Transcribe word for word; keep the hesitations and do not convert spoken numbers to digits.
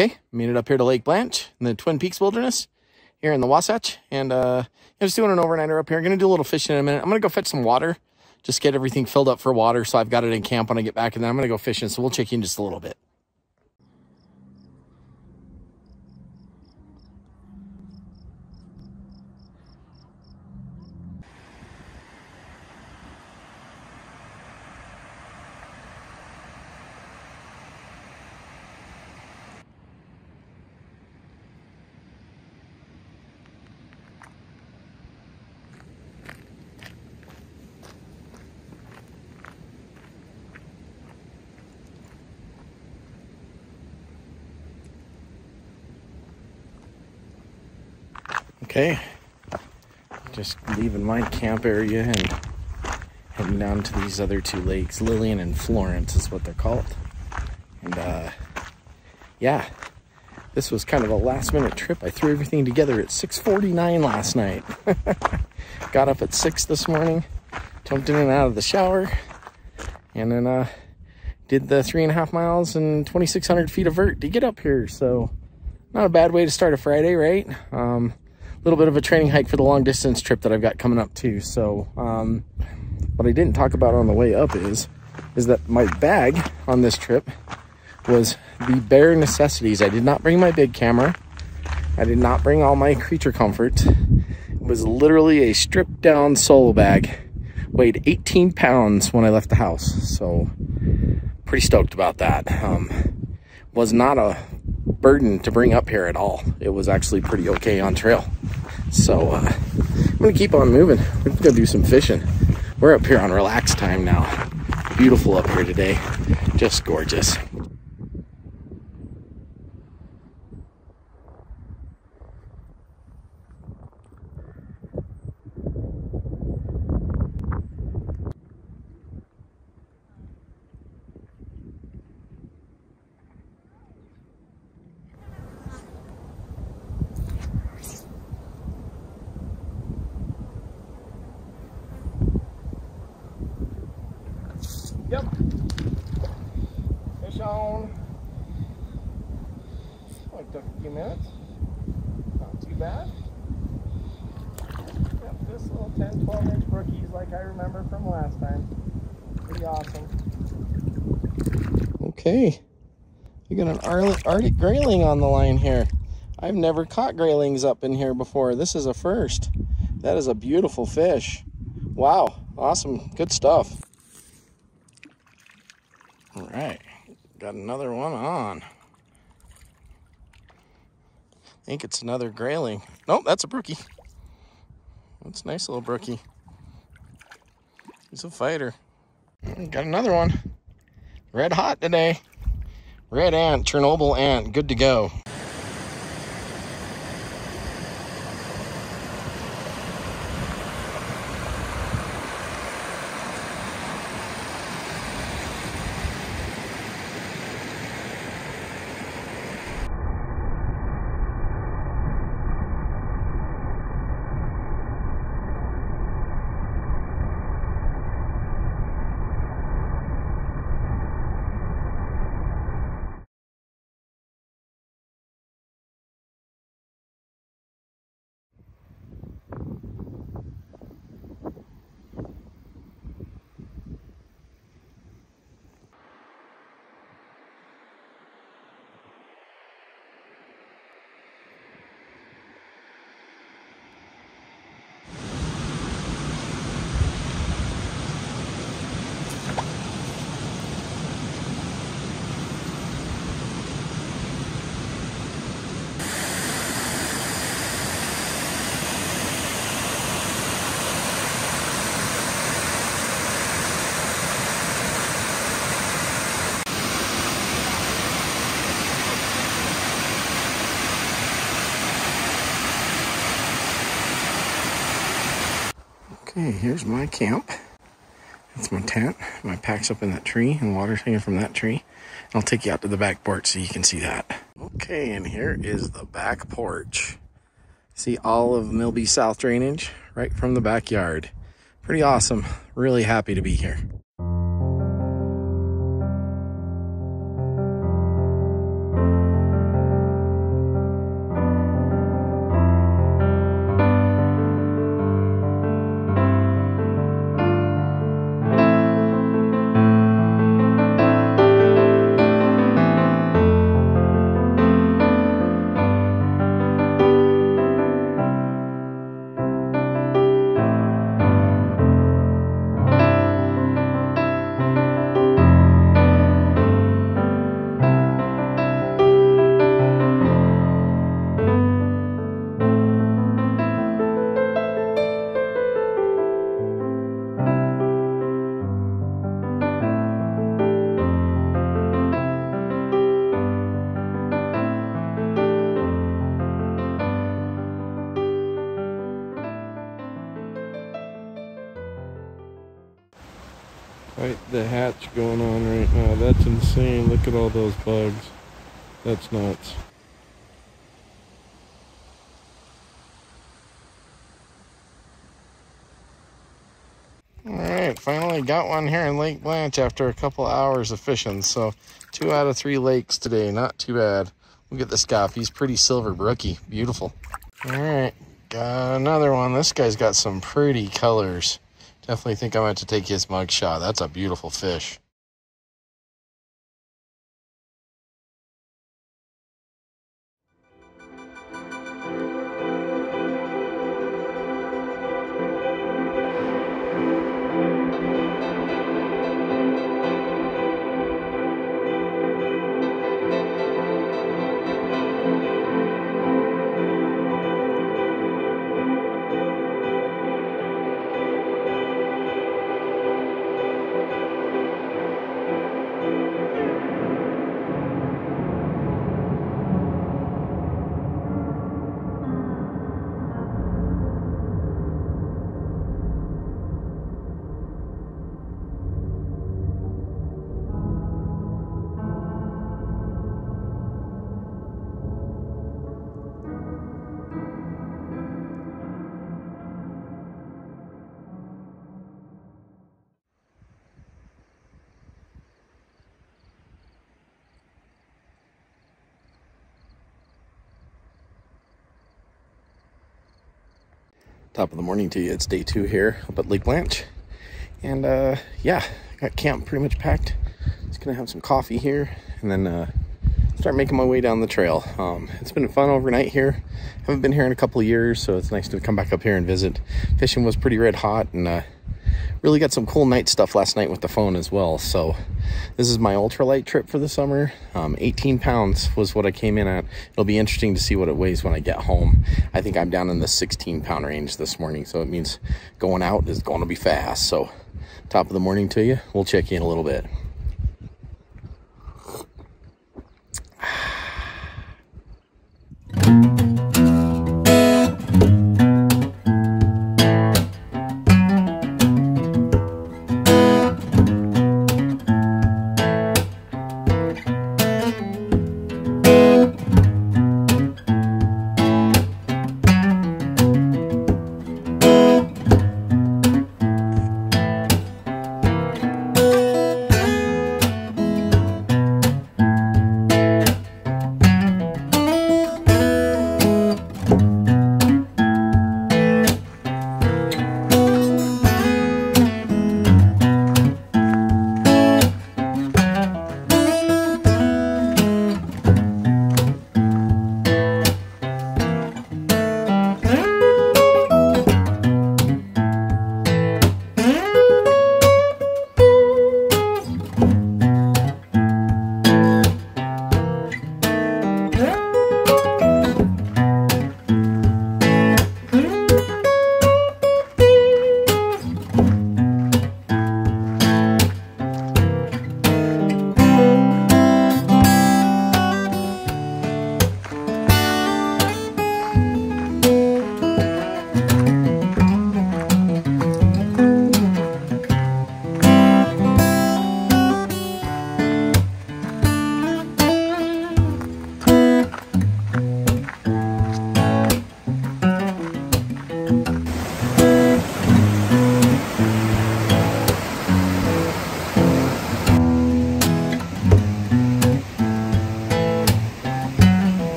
Okay, made it up here to Lake Blanche in the Twin Peaks Wilderness here in the Wasatch. And uh, I'm just doing an overnighter up here. I'm going to do a little fishing in a minute. I'm going to go fetch some water, just get everything filled up for water so I've got it in camp when I get back. And then I'm going to go fishing, so we'll check in just a little bit. Okay, just leaving my camp area and heading down to these other two lakes. Lillian and Florence is what they're called. And uh, yeah, this was kind of a last minute trip. I threw everything together at six forty-nine last night. Got up at six this morning, jumped in and out of the shower, and then uh, did the three and a half miles and twenty-six hundred feet of vert to get up here. So not a bad way to start a Friday, right? Um, little bit of a training hike for the long distance trip that I've got coming up too. So um what I didn't talk about on the way up is is that my bag on this trip was the bare necessities. I did not bring my big camera. I did not bring all my creature comforts. It was literally a stripped down solo bag. Weighed eighteen pounds when I left the house, so pretty stoked about that. Um was not a burden to bring up here at all. It was actually pretty okay on trail. So uh, I'm gonna keep on moving. We're gonna go do some fishing. We're up here on relax time now. Beautiful up here today, just gorgeous. Yep. Fish on. Only took a few minutes. Not too bad. Yep, this little ten, twelve inch brookie's like I remember from last time. Pretty awesome. Okay. You got an Arctic, Arctic grayling on the line here. I've never caught graylings up in here before. This is a first. That is a beautiful fish. Wow. Awesome. Good stuff. All right, got another one on. I think it's another grayling. Nope, that's a brookie. That's a nice little brookie. He's a fighter. Got another one. Red hot today. Red ant, Chernobyl ant, good to go. Hey, here's my camp. That's my tent. My pack's up in that tree, and water's hanging from that tree. And I'll take you out to the back porch so you can see that. Okay, and here is the back porch. See all of Milby South drainage right from the backyard. Pretty awesome. Really happy to be here. right, the hatch going on right now. That's insane. Look at all those bugs. That's nuts. Alright, finally got one here in Lake Blanche after a couple hours of fishing. So two out of three lakes today. Not too bad. Look at this guy. He's pretty silver brookie. Beautiful. Alright, got another one. This guy's got some pretty colors. Definitely think I'm going to have to take his mug shot. That's a beautiful fish. Top of the morning to you. It's day two here up at Lake Blanche, and uh yeah, got camp pretty much packed. Just gonna have some coffee here and then uh start making my way down the trail. Um it's been fun overnight here. Haven't been here in a couple of years, so it's nice to come back up here and visit. Fishing was pretty red hot, and uh really got some cool night stuff last night with the phone as well. So this is my ultralight trip for the summer. um eighteen pounds was what I came in at. It'll be interesting to see what it weighs when I get home. I think I'm down in the sixteen pound range this morning, so it means going out is going to be fast. So top of the morning to you. We'll check you in a little bit.